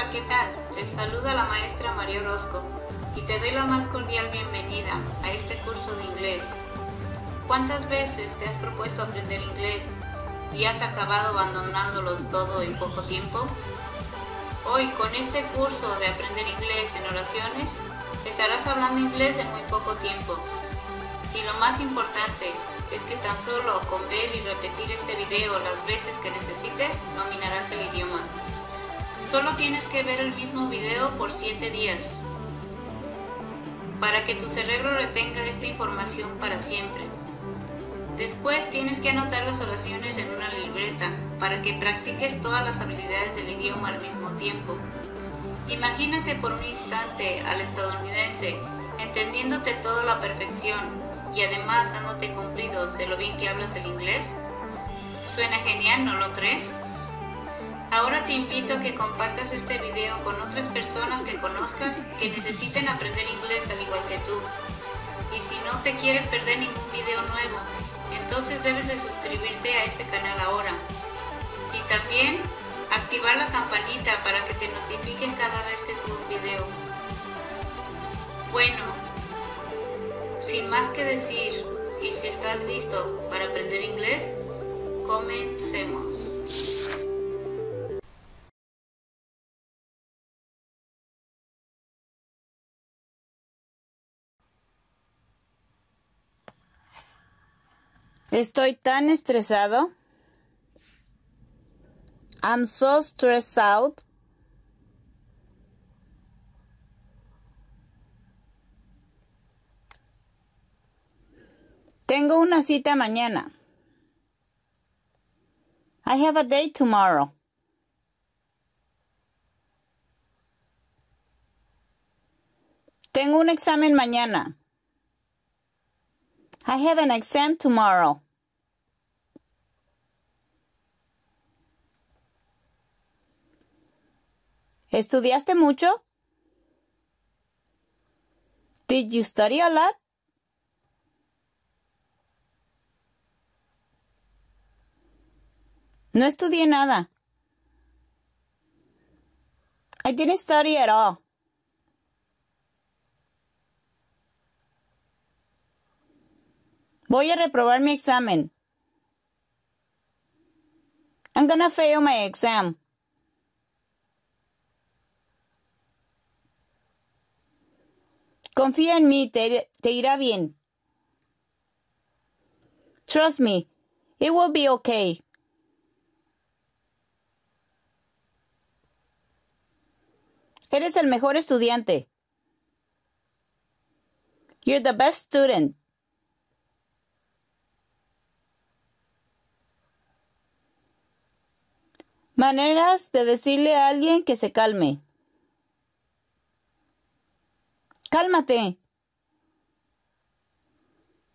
Hola, ¿qué tal? Te saluda la maestra María Orozco y te doy la más cordial bienvenida a este curso de inglés. ¿Cuántas veces te has propuesto aprender inglés y has acabado abandonándolo todo en poco tiempo? Hoy, con este curso de aprender inglés en oraciones, estarás hablando inglés en muy poco tiempo. Y lo más importante es que tan solo con ver y repetir este video las veces que necesites, dominarás el idioma. Solo tienes que ver el mismo video por 7 días para que tu cerebro retenga esta información para siempre. Después tienes que anotar las oraciones en una libreta para que practiques todas las habilidades del idioma al mismo tiempo. Imagínate por un instante al estadounidense entendiéndote todo a la perfección y además dándote cumplidos de lo bien que hablas el inglés. Suena genial, ¿no lo crees? Ahora te invito a que compartas este video con otras personas que conozcas que necesiten aprender inglés al igual que tú. Y si no te quieres perder ningún video nuevo, entonces debes de suscribirte a este canal ahora. Y también activar la campanita para que te notifiquen cada vez que subo un video. Bueno, sin más que decir, y si estás listo para aprender inglés, comencemos. Estoy tan estresado. I'm so stressed out. Tengo una cita mañana. I have a date tomorrow. Tengo un examen mañana. I have an exam tomorrow. ¿Estudiaste mucho? Did you study a lot? No estudié nada. I didn't study at all. Voy a reprobar mi examen. I'm gonna fail my exam. Confía en mí, te irá bien. Trust me, it will be okay. Eres el mejor estudiante. You're the best student. Maneras de decirle a alguien que se calme. Cálmate.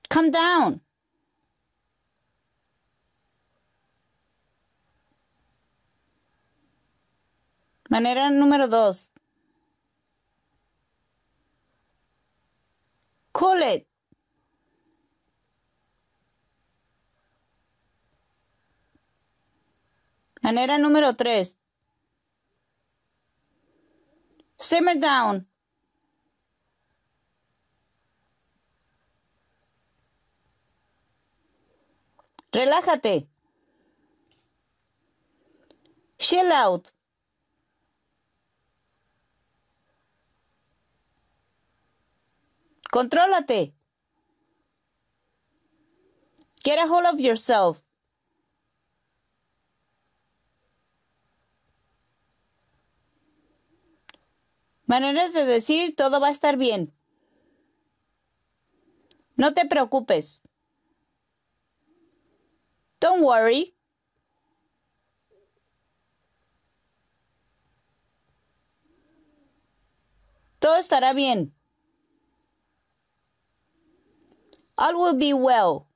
Calm down. Manera número 2. Cool it. Manera número 3. Simmer down. Relájate. Chill out. Contrólate. Get a hold of yourself. Maneras de decir todo va a estar bien. No te preocupes. Don't worry. Todo estará bien. All will be well.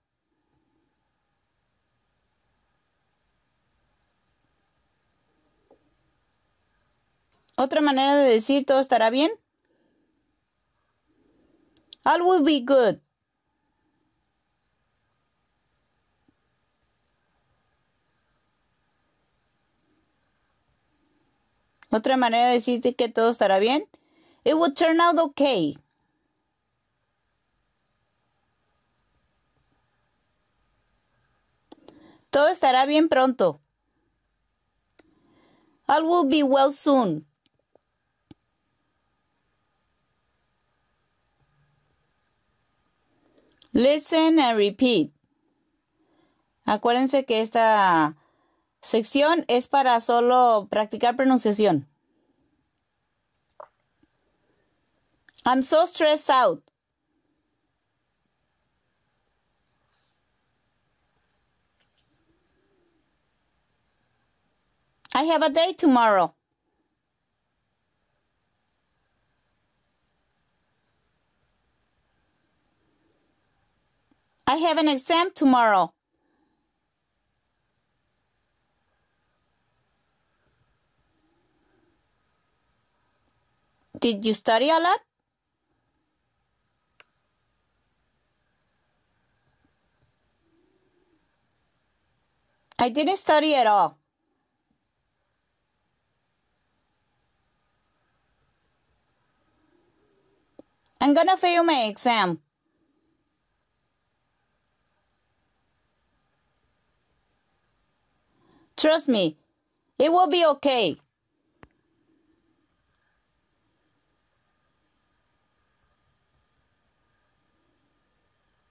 Otra manera de decir todo estará bien. All will be good. Otra manera de decirte que todo estará bien. It will turn out okay. Todo estará bien pronto. All will be well soon. Listen and repeat. Acuérdense que esta sección es para solo practicar pronunciación. I'm so stressed out. I have a date tomorrow. I have an exam tomorrow. Did you study a lot? I didn't study at all. I'm gonna fail my exam. Trust me, it will be okay.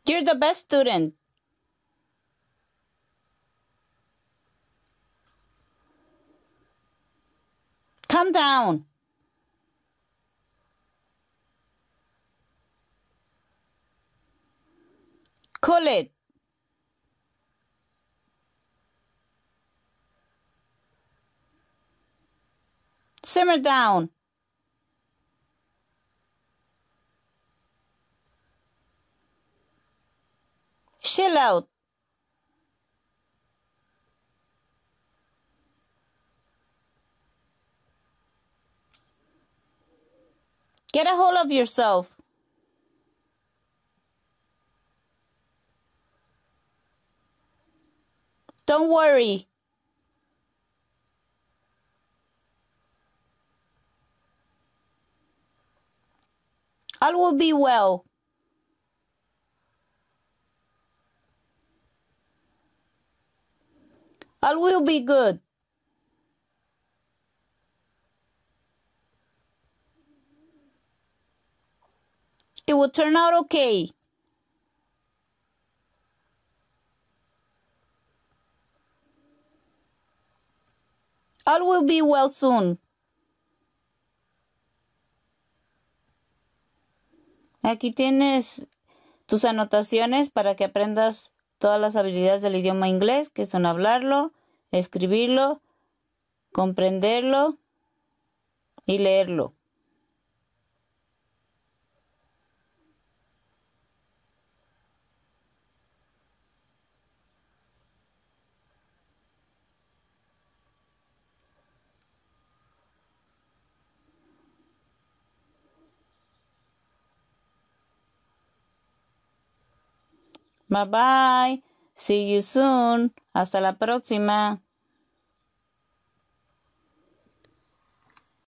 You're the best student. Calm down. Cool it. Simmer down. Chill out. Get a hold of yourself. Don't worry. All will be well. All will be good. It will turn out okay. All will be well soon. Aquí tienes tus anotaciones para que aprendas todas las habilidades del idioma inglés, que son hablarlo, escribirlo, comprenderlo y leerlo. Bye bye. See you soon. Hasta la próxima.